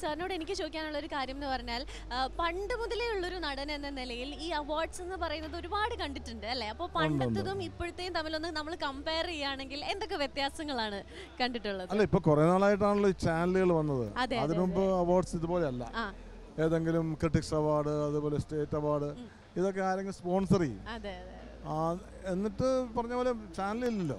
സാറിനോട് എനിക്ക് ചോദിക്കാനുള്ള ഒരു കാര്യം എന്ന് പറഞ്ഞാൽ പണ്ട് മുതലേ ഉള്ളൊരു നടൻ എന്ന നിലയിൽ ഈ അവാർഡ്സ് എന്ന് പറയുന്നത് ഒരുപാട് കണ്ടിട്ടുണ്ട് അല്ലേ? അപ്പോൾ പണ്ടത്തതും ഇപ്പോഴത്തെയും തമ്മിലൊന്ന് നമ്മൾ കമ്പയർ ചെയ്യുകയാണെങ്കിൽ എന്തൊക്കെ വ്യത്യാസങ്ങളാണ് കണ്ടിട്ടുള്ളത്? അല്ല, ഇപ്പോൾ കുറേ നാളായിട്ടാണല്ലോ ഈ ചാനലുകൾ വന്നത്. അതിനുമുമ്പ് അവാർഡ്സ് ഇതുപോലെയല്ല. ഏതെങ്കിലും ക്രിട്ടിക്സ് അവാർഡ്, അതുപോലെ സ്റ്റേറ്റ് അവാർഡ്, ഇതൊക്കെ ആരെങ്കിലും സ്പോൺസർ ചെയ്യും. എന്നിട്ട് പറഞ്ഞ പോലെ ചാനലില്ലല്ലോ.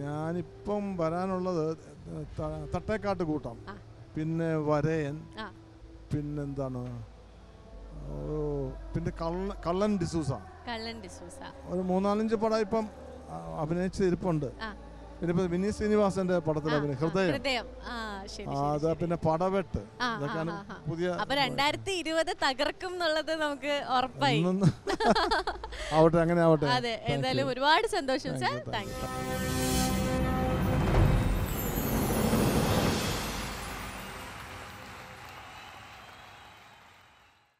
ഞാനിപ്പം വരാനുള്ളത് തട്ടേക്കാട്ട് കൂട്ടം, പിന്നെ വരയൻ, പിന്നെന്താണ് പിന്നെ കള്ളൻ ഡിസൂസ, ഒരു 3-4 പടം ഇപ്പം അഭിനയിച്ച ഇരിപ്പുണ്ട്. പിന്നെ ഇപ്പം വിനീത് ശ്രീനിവാസന്റെ പടത്തിൽ അഭിനയം ഹൃദയം, അതാ പിന്നെ പടവെട്ട്, ഇതൊക്കെയാണ് പുതിയ. 2020 തകർക്കും എന്നുള്ളത് നമുക്ക് ഉറപ്പായി. ആവട്ടെ, അങ്ങനെ ആവട്ടെ. അതെ, എന്തായാലും ഒരുപാട് സന്തോഷം സാർ. Thank you.